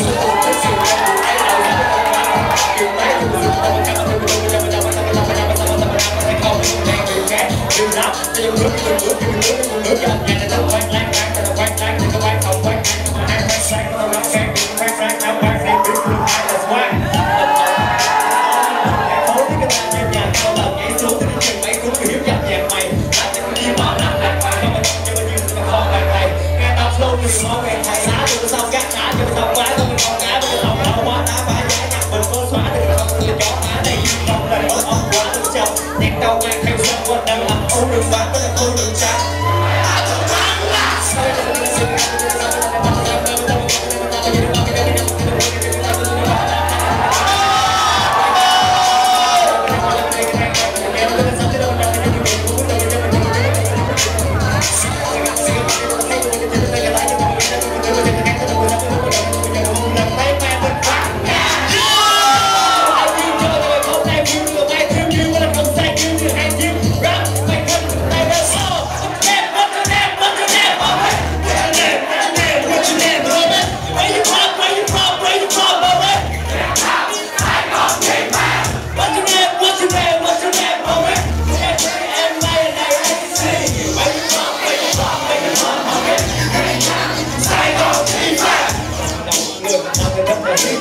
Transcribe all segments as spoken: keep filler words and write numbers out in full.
Hãy subscribe cho kênh Ghiền Mì Gõ để không bỏ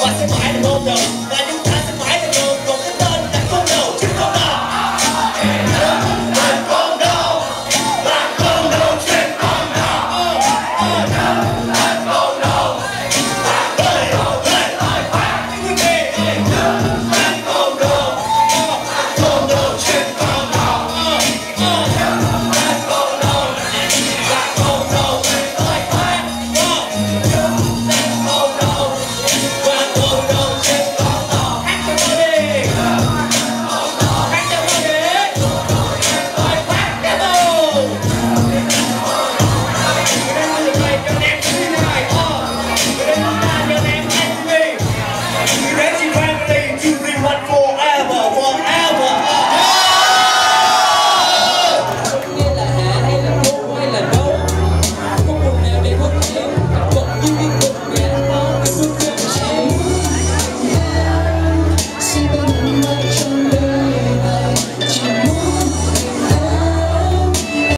lỡ những video hấp dẫn.